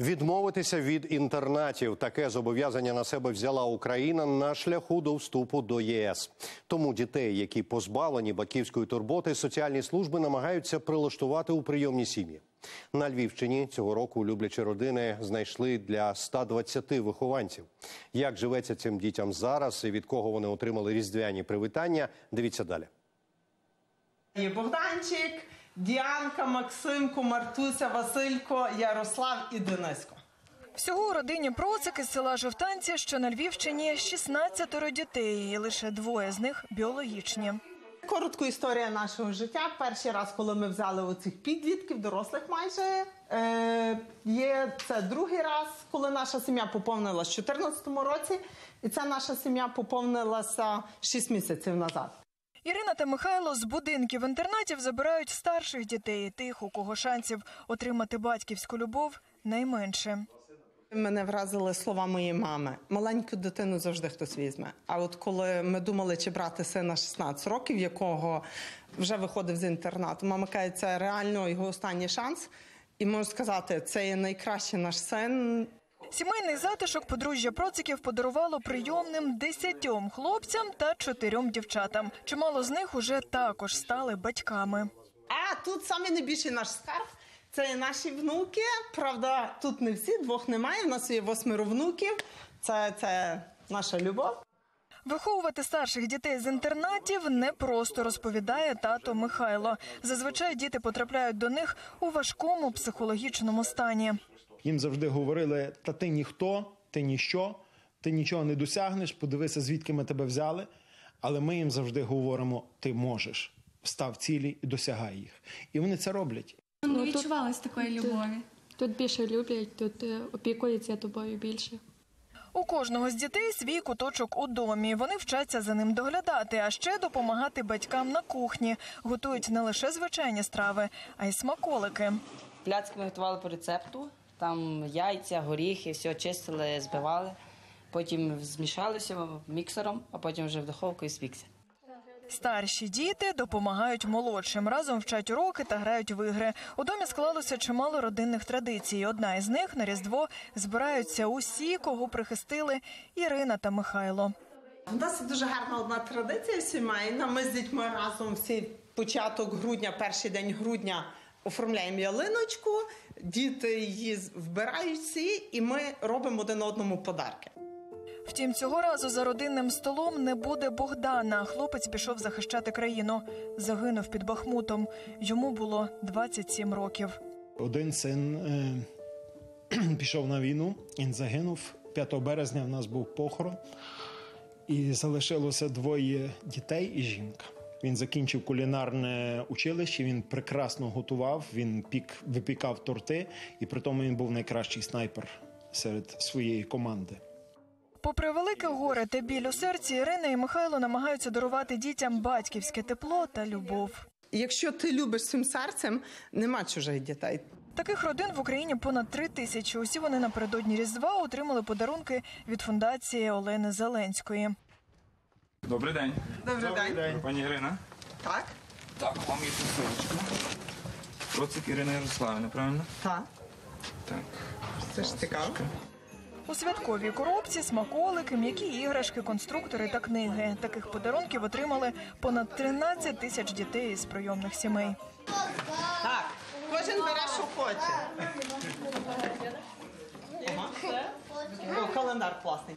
Відмовитися від інтернатів – таке зобов'язання на себе взяла Україна на шляху до вступу до ЄС. Тому дітей, які позбавлені батьківської турботи, соціальні служби намагаються прилаштувати у прийомні сім'ї. На Львівщині цього року люблячі родини знайшли для 120 вихованців. Як живеться цим дітям зараз і від кого вони отримали різдвяні привітання – дивіться далі. І Богданчик, Діанка, Максимко, Мартуся, Василько, Ярослав і Дениско. Всього у родині Процик із села Жовтанці, що на Львівщині, 16 дітей, і лише двоє з них біологічні. Коротка історія нашого життя. Перший раз, коли ми взяли оцих підлітків, дорослих майже, це другий раз, коли наша сім'я поповнилася в 2014 році, і ця наша сім'я поповнилася 6 місяців назад. Ірина та Михайло з будинків інтернатів забирають старших дітей, тих, у кого шансів отримати батьківську любов найменше. Мене вразили слова моєї мами. Маленьку дитину завжди хтось візьме. А от коли ми думали, чи брати сина 16 років, якого вже виходив з інтернату, мама каже, це реально його останній шанс. І можу сказати, це є найкращий наш син. Сімейний затишок подружжя Проциків подарувало прийомним 10 хлопцям та 4 дівчатам. Чимало з них уже також стали батьками. А тут саме найбільший наш скарб – це наші внуки. Правда, тут не всі, 2 немає, в нас є 8 внуків. Це наша любов. Виховувати старших дітей з інтернатів непросто, розповідає тато Михайло. Зазвичай діти потрапляють до них у важкому психологічному стані. Їм завжди говорили, та ти ніхто, ти ніщо, ти нічого не досягнеш, подивися, звідки ми тебе взяли. Але ми їм завжди говоримо, ти можеш, став цілі і досягай їх. І вони це роблять. Не відчувалось такої любові. Тут більше люблять, тут опікуються тобою більше. У кожного з дітей свій куточок у домі. Вони вчаться за ним доглядати, а ще допомагати батькам на кухні. Готують не лише звичайні страви, а й смаколики. Пляцки ми готували по рецепту. Там яйця, горіхи, все чистили, збивали, потім змішалися міксером, а потім вже в духовку і спікся. Старші діти допомагають молодшим, разом вчать уроки та грають в ігри. У домі склалося чимало родинних традицій. Одна із них – на Різдво збираються усі, кого прихистили Ірина та Михайло. У нас дуже гарна одна традиція сімейна. Ми з дітьми разом всі початок грудня, перший день грудня – оформляємо ялиночку, діти її вбирають всі, і ми робимо один одному подарки. Втім, цього разу за родинним столом не буде Богдана. Хлопець пішов захищати країну. Загинув під Бахмутом. Йому було 27 років. Один син пішов на війну, він загинув. 5 березня в нас був похорон. І залишилося 2 дітей і жінка. Він закінчив кулінарне училище, він прекрасно готував, він випікав торти, і при тому він був найкращий снайпер серед своєї команди. Попри велике горе та біль у серці, Ірина і Михайло намагаються дарувати дітям батьківське тепло та любов. Якщо ти любиш своїм серцем, нема чужих дітей. Таких родин в Україні понад 3 тисячі. Усі вони напередодні Різдва отримали подарунки від фундації Олени Зеленської. Добрий день. Добрий день. Пані Ірина. Так. Так, вам є посилочка. Процик Ірина Ярославівна, правильно? Так. Так. Це ж цікаво. У святковій коробці смаколики, м'які іграшки, конструктори та книги. Таких подарунків отримали понад 13 тисяч дітей із прийомних сімей. Так, кожен бере, що хоче. Календар класний.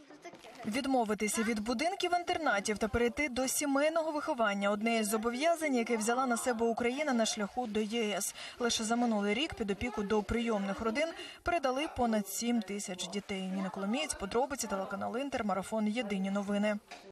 Відмовитися від будинків-інтернатів та перейти до сімейного виховання – одне із зобов'язань, яке взяла на себе Україна на шляху до ЄС. Лише за минулий рік під опіку до прийомних родин передали понад 7 тисяч дітей. Ніна Коломієць, Подробиці, телеканал «Інтер», марафон «Єдині новини».